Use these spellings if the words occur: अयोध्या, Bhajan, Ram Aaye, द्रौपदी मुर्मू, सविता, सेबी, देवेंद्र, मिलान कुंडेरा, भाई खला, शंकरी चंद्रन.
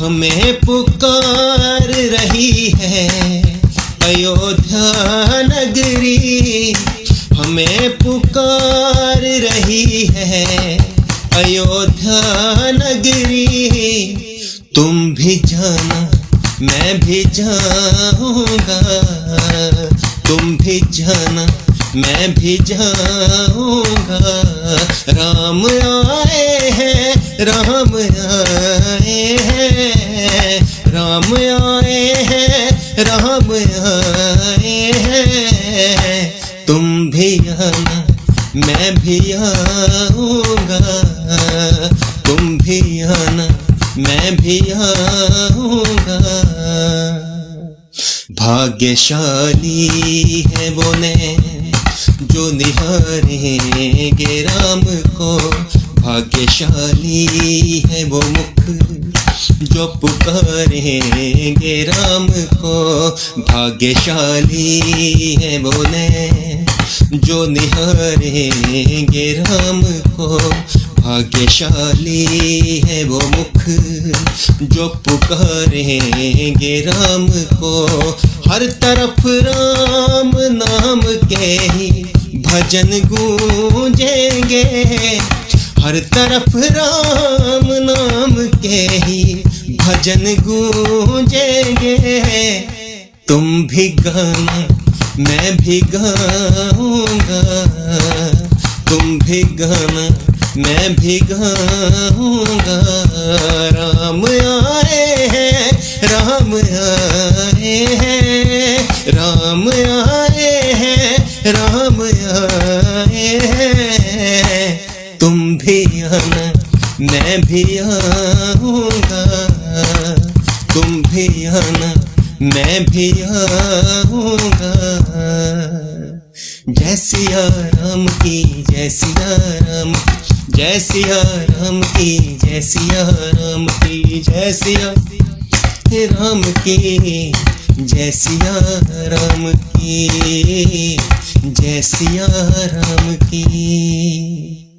हमें पुकार रही है अयोध्या नगरी, हमें पुकार रही है अयोध्या नगरी। तुम भी जाना मैं भी जाऊंगा, तुम भी जाना मैं भी जाऊंगा। राम आए हैं, राम आए हैं, राम आए हैं, राम आए हैं। तुम भी आना मैं भी आऊंगा, तुम भी आना मैं भी आऊंगा। भाग्यशाली है वो ने जो निहारेंगे राम को, भाग्यशाली है वो मुख जो पुकारेंगे राम को। भाग्यशाली है वो नैन जो निहारेंगे राम को, भाग्यशाली है वो मुख जो पुकारेंगे राम को। हर तरफ राम नाम के ही भजन गूंजेंगे, हर तरफ राम नाम के ही भजन गूंजेंगे। तुम भी गाना मैं भी गाऊंगा, तुम भी गाना मैं भी गाऊंगा। राम आए हैं, राम आए हैं, राम आए हैं, राम आए हैं। तुम भी आना मैं भी आऊंगा, तुम भी आना मैं भी आऊंगा। जय सिया राम की जय सिया राम, जय सिया राम की जय सिया राम की, जय सिया राम की जय सिया राम की, जय सिया राम की।